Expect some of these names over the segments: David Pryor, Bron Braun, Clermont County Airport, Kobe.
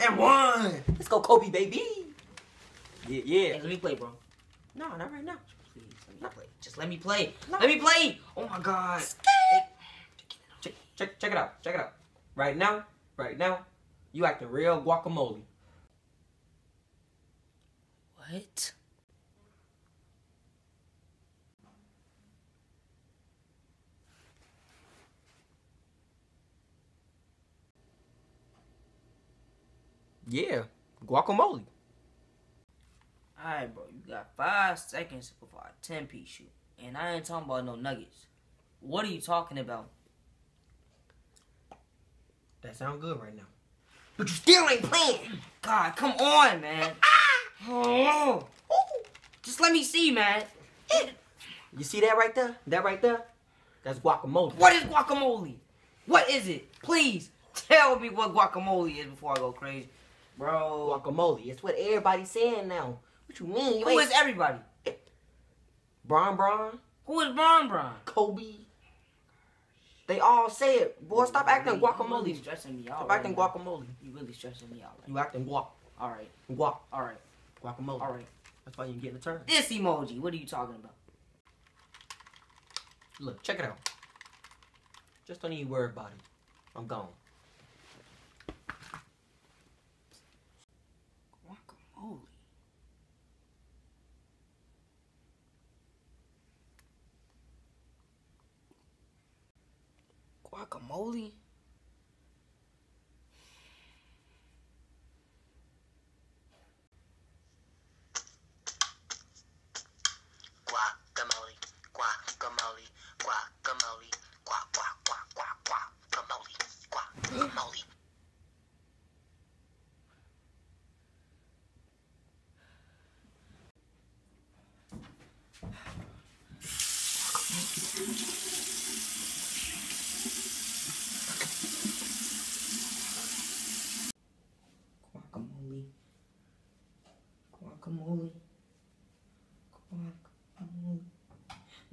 and one. Let's go, Kobe, baby. Yeah, yeah. Hey, let me play, bro. No, not right now. Please, let me play. Just let me play. No. Let me play. Oh my God. Check it out. Check it out. Right now, you acting real guacamole. What? Yeah, guacamole. Alright, bro, you got 5 seconds before a 10-piece shoot. And I ain't talking about no nuggets. What are you talking about? That sound good right now. But you still ain't playing! God, come on, man. Oh. Just let me see, man. You see that right there? That right there? That's guacamole. What is guacamole? What is it? Please, tell me what guacamole is before I go crazy. Bro. Guacamole. It's what everybody's saying now. What you mean? Who is everybody? Bron Braun. Who is Bron Braun? Kobe. They all say it. Boy, stop acting guacamole. You really stressing me out. Stop acting guacamole. You really stressing me out. You acting guac. All right. Guac. All right. Guacamole. All right. That's why you didn't get a turn. This emoji. What are you talking about? Look, check it out. Just don't even worry about it. I'm gone. Holy. Guacamole? Guacamole, guacamole, guacamole, guacamole, guacamole. Guacamole.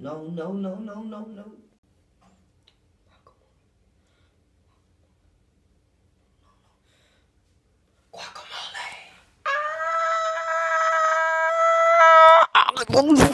Guacamole. No. Guacamole. Guacamole.